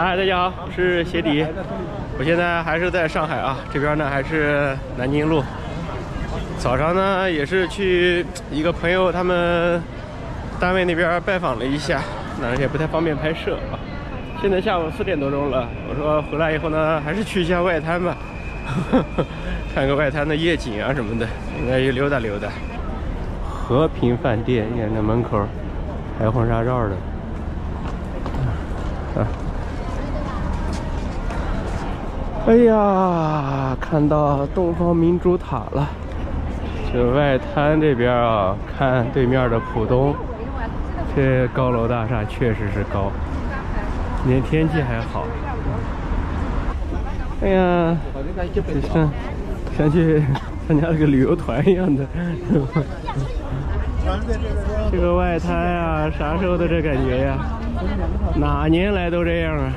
嗨，大家好，我是鞋底，我现在还是在上海啊，这边呢还是南京路。早上呢也是去一个朋友他们单位那边拜访了一下，那也不太方便拍摄啊。现在下午4点多钟了，我说回来以后呢，还是去一下外滩吧，看个外滩的夜景啊什么的，应该去溜达溜达。 和平饭店，你看那门口还有婚纱照的，啊！哎呀，看到东方明珠塔了。这外滩这边啊，看对面的浦东，这高楼大厦确实是高，今天天气还好。哎呀，像去参加这个旅游团一样的。呵呵 这个外滩啊，啥时候都这感觉呀、啊？哪年来都这样啊？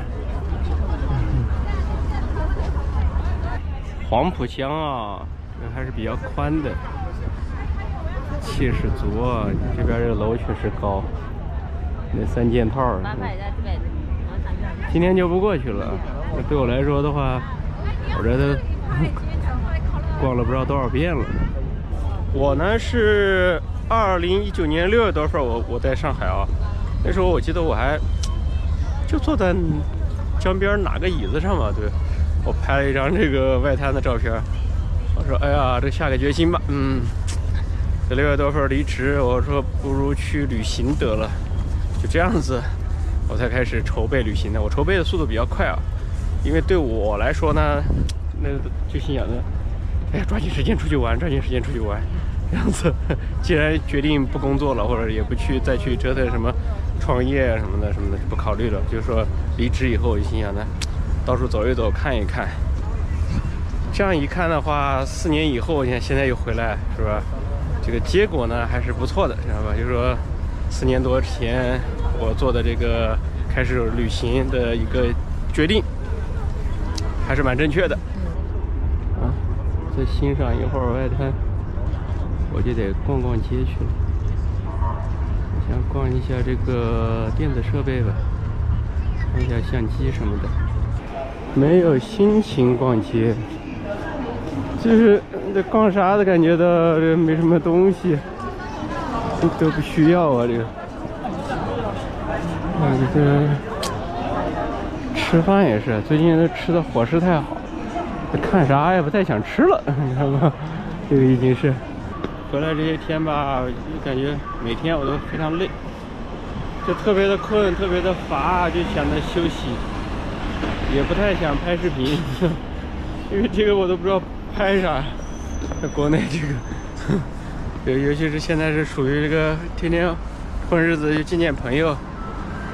黄浦江啊，还是比较宽的，气势足啊！你这边这个楼确实高，那三件套。今天就不过去了。对我来说的话，我这都逛了不知道多少遍了。我呢是。 2019年6月多份，我在上海啊，那时候我记得我还就坐在江边哪个椅子上嘛，对，我拍了一张这个外滩的照片。我说，哎呀，这下个决心吧，这6月多份离职，我说不如去旅行得了，就这样子，我才开始筹备旅行的。我筹备的速度比较快啊，因为对我来说呢，那就心想着，哎呀，抓紧时间出去玩，抓紧时间出去玩。 这样子，既然决定不工作了，或者也不去再去折腾什么创业什么的什么的，就不考虑了。就是说离职以后，我就心想呢，到处走一走，看一看。这样一看的话，4年以后，你看现在又回来，是吧？这个结果呢还是不错的，知道吧？就是说4年多前我做的这个开始旅行的一个决定，还是蛮正确的。啊，再欣赏一会儿外滩。 我就得逛逛街去了，想逛一下这个电子设备吧，看一下相机什么的。没有心情逛街，就是这逛啥都感觉到这没什么东西，都不需要啊这个。这个吃饭也是，最近都吃的伙食太好，看啥也不太想吃了，你看吧，这个已经是。 回来这些天吧，感觉每天我都非常累，就特别的困，特别的乏，就想着休息，也不太想拍视频，因为这个我都不知道拍啥。在国内这个，尤其是现在是属于这个天天混日子，就见见朋友，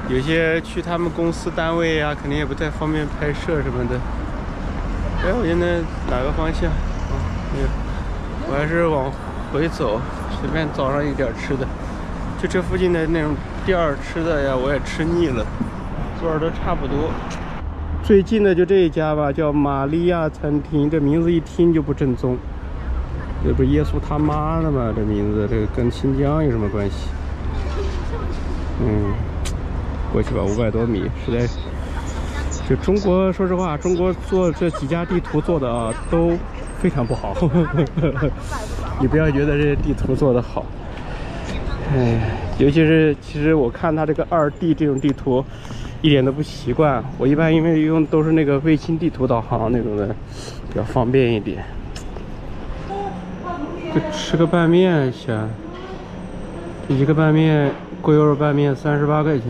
有些去他们公司单位啊，肯定也不太方便拍摄什么的。哎，我现在哪个方向？啊，没有，我还是往。 回走，随便早上一点吃的，就这附近的那种店儿吃的呀，我也吃腻了，味儿都差不多。最近的就这一家吧，叫玛利亚餐厅，这名字一听就不正宗。这不耶稣他妈的吗？这名字，这个跟新疆有什么关系？过去吧，500多米，实在是。就中国，说实话，中国做这几家地图做的啊，都非常不好。你不要觉得这地图做得好，哎，尤其是其实我看它这个2D 这种地图，一点都不习惯。我一般因为用都是那个卫星地图导航那种的，比较方便一点。就吃个拌面行，一个拌面锅油肉拌面38块钱，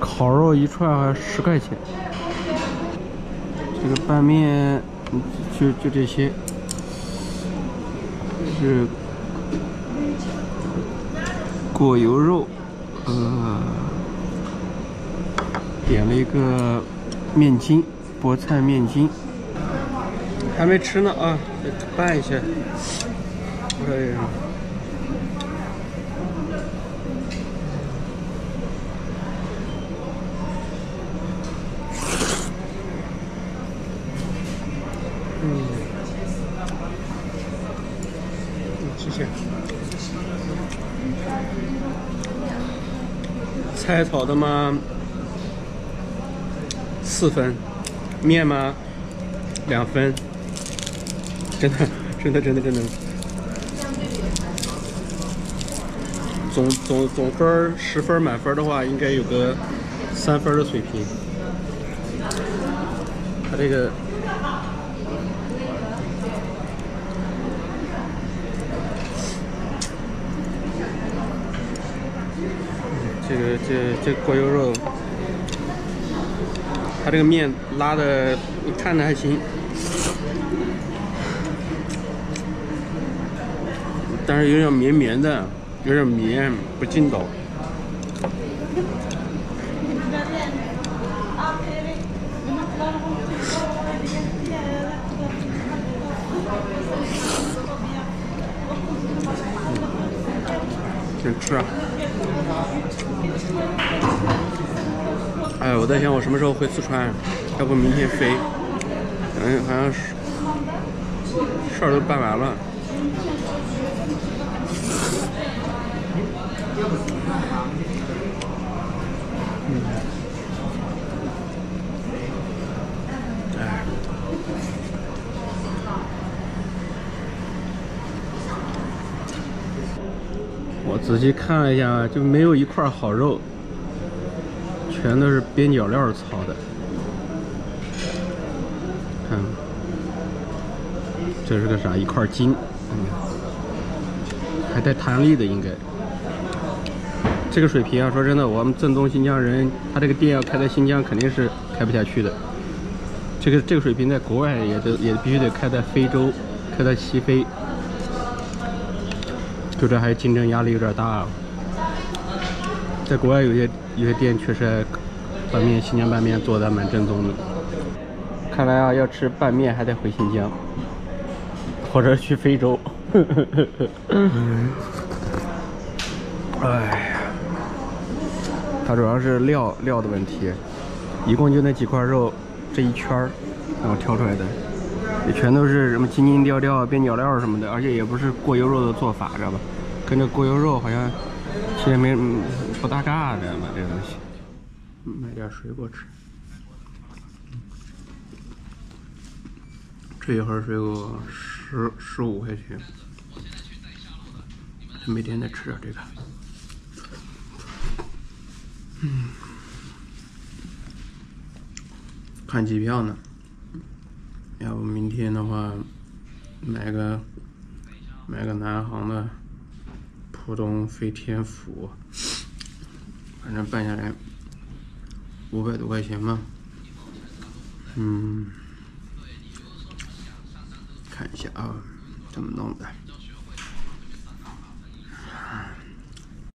烤肉一串还10块钱。这个拌面就这些。 是果油肉，点了一个面筋，菠菜面筋，还没吃呢啊，再拌一下。哎呀，谢谢。菜炒的嘛， 4分，面吗？2分，真的，总分10分满分的话，应该有个3分的水平。它这个。 这锅油肉，它这个面拉的，你看着还行，但是有点绵绵的，有点绵，不劲道。先吃啊！ 哎，我在想我什么时候回四川，要不明天飞？好像是事儿都办完了。哎，我仔细看了一下，就没有一块好肉。 全都是边角料炒的，看，这是个啥？一块筋，还带弹力的应该。这个水平啊，说真的，我们正宗新疆人，他这个店要开在新疆肯定是开不下去的。这个水平在国外也必须得开在非洲，开在西非，就这还竞争压力有点大啊。在国外有些店确实拌面，新疆拌面做的蛮正宗的。看来啊，要吃拌面还得回新疆，或者去非洲。哎呀，它主要是料的问题，一共就那几块肉，这一圈儿让我挑出来的，也全都是什么筋筋调调、边角料什么的，而且也不是过油肉的做法，知道吧？跟着过油肉好像其实没。 不搭嘎的嘛，这东西。买点水果吃。这一盒水果15块钱，每天得吃点这个。嗯。看机票呢，要不明天的话，买个南航的，浦东飞天府。 反正办下来500多块钱吧，看一下啊，怎么弄的。